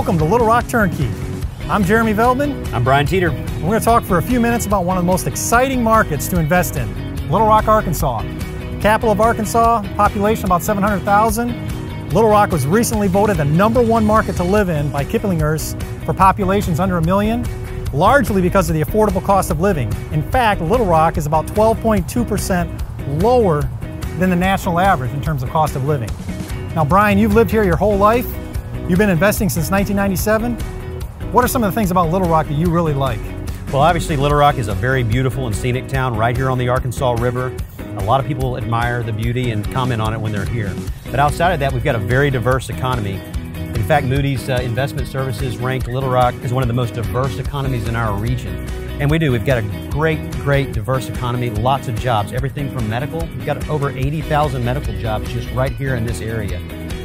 Welcome to Little Rock Turnkey. I'm Jeremy Veldman. I'm Brian Teeter. We're going to talk for a few minutes about one of the most exciting markets to invest in, Little Rock, Arkansas. Capital of Arkansas, population about 700,000. Little Rock was recently voted the #1 market to live in by Kiplinger's for populations under 1 million, largely because of the affordable cost of living. In fact, Little Rock is about 12.2% lower than the national average in terms of cost of living. Now, Brian, you've lived here your whole life. You've been investing since 1997. What are some of the things about Little Rock that you really like? Well, obviously Little Rock is a very beautiful and scenic town right here on the Arkansas River. A lot of people admire the beauty and comment on it when they're here. But outside of that, we've got a very diverse economy. In fact, Moody's Investment Services ranked Little Rock as one of the most diverse economies in our region. And we do. We've got a great diverse economy, lots of jobs, everything from medical. We've got over 80,000 medical jobs just right here in this area.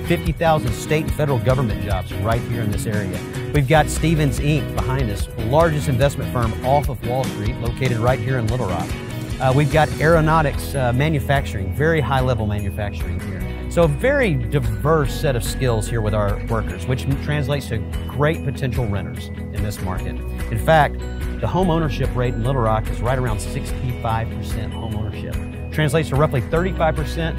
50,000 state and federal government jobs right here in this area. We've got Stevens, Inc. behind us, the largest investment firm off of Wall Street, located right here in Little Rock. We've got aeronautics manufacturing, very high-level manufacturing here. So a very diverse set of skills here with our workers, which translates to great potential renters in this market. In fact, the home ownership rate in Little Rock is right around 65% home ownership. Translates to roughly 35%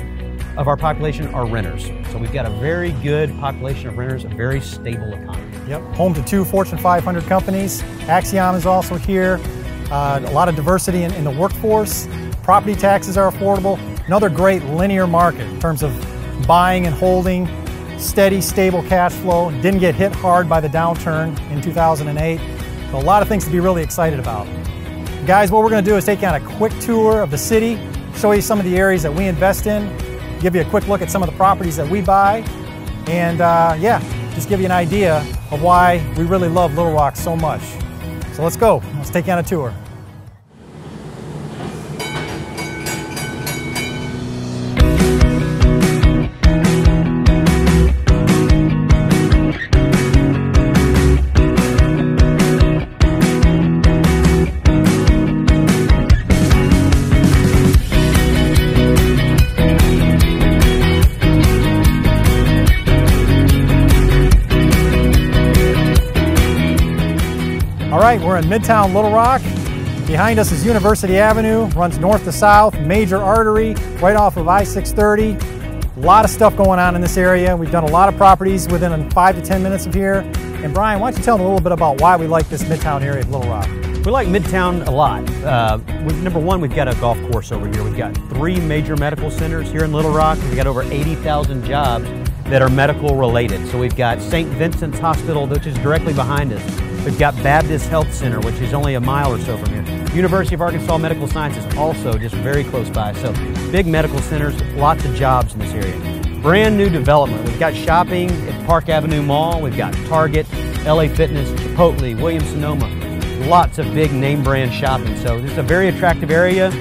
of our population are renters. So we've got a very good population of renters, a very stable economy. Yep, home to 2 Fortune 500 companies. Accion is also here. A lot of diversity in the workforce. Property taxes are affordable. Another great linear market in terms of buying and holding, steady, stable cash flow. Didn't get hit hard by the downturn in 2008. So a lot of things to be really excited about. Guys, what we're gonna do is take you on a quick tour of the city, show you some of the areas that we invest in, give you a quick look at some of the properties that we buy, and yeah, just give you an idea of why we really love Little Rock so much. So let's go. Let's take you on a tour. Alright, we're in Midtown Little Rock. Behind us is University Avenue, runs north to south, major artery, right off of I-630. A lot of stuff going on in this area. We've done a lot of properties within 5 to 10 minutes of here. And Brian, why don't you tell them a little bit about why we like this Midtown area of Little Rock? We like Midtown a lot. Number one, we've got a golf course over here. We've got 3 major medical centers here in Little Rock. We've got over 80,000 jobs that are medical related. So we've got St. Vincent's Hospital, which is directly behind us. We've got Baptist Health Center, which is only a mile or so from here. University of Arkansas Medical Science is also just very close by. So big medical centers, lots of jobs in this area. Brand new development. We've got shopping at Park Avenue Mall. We've got Target, LA Fitness, Chipotle, Williams-Sonoma. Lots of big name brand shopping. So this is a very attractive area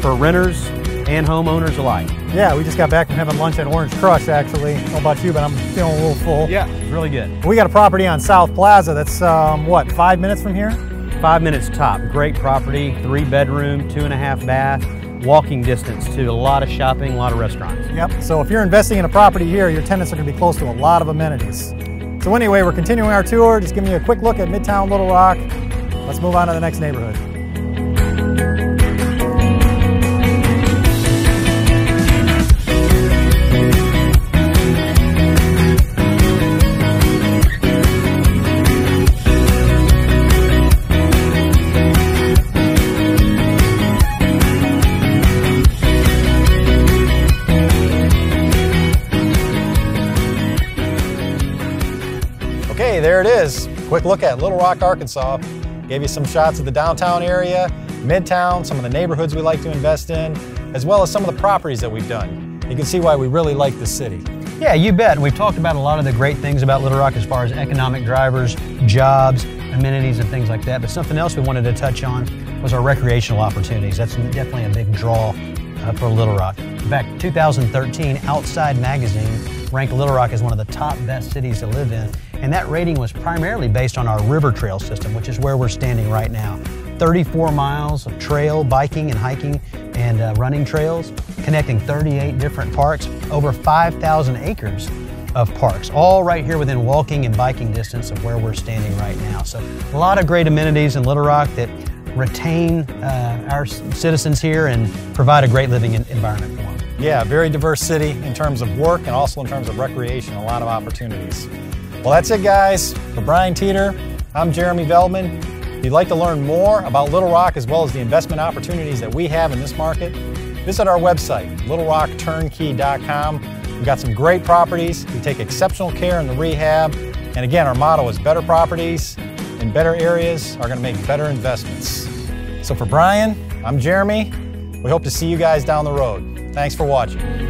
for renters and homeowners alike. Yeah, we just got back from having lunch at Orange Crush, actually. I don't know about you, but I'm feeling a little full. Yeah, it's really good. We got a property on South Plaza that's, 5 minutes from here? 5 minutes top. Great property, 3 bedroom, 2.5 bath, walking distance to a lot of shopping, a lot of restaurants. Yep, so if you're investing in a property here, your tenants are going to be close to a lot of amenities. So anyway, we're continuing our tour, just giving you a quick look at Midtown Little Rock. Let's move on to the next neighborhood. Okay, there it is. Quick look at Little Rock, Arkansas. Gave you some shots of the downtown area, Midtown, some of the neighborhoods we like to invest in, as well as some of the properties that we've done. You can see why we really like this city. Yeah, you bet. We've talked about a lot of the great things about Little Rock as far as economic drivers, jobs, amenities, and things like that. But something else we wanted to touch on was our recreational opportunities. That's definitely a big draw for Little Rock. In fact, 2013, Outside Magazine ranked Little Rock as one of the top best cities to live in. And that rating was primarily based on our river trail system, which is where we're standing right now. 34 miles of trail, biking and hiking and running trails, connecting 38 different parks, over 5,000 acres of parks, all right here within walking and biking distance of where we're standing right now. So a lot of great amenities in Little Rock that retain our citizens here and provide a great living environment for them. Yeah, very diverse city in terms of work and also in terms of recreation, a lot of opportunities. Well, that's it, guys. For Brian Teeter, I'm Jeremy Veldman. If you'd like to learn more about Little Rock as well as the investment opportunities that we have in this market, visit our website, littlerockturnkey.com. We've got some great properties. We take exceptional care in the rehab. And again, our motto is better properties in better areas are going to make better investments. So for Brian, I'm Jeremy. We hope to see you guys down the road. Thanks for watching.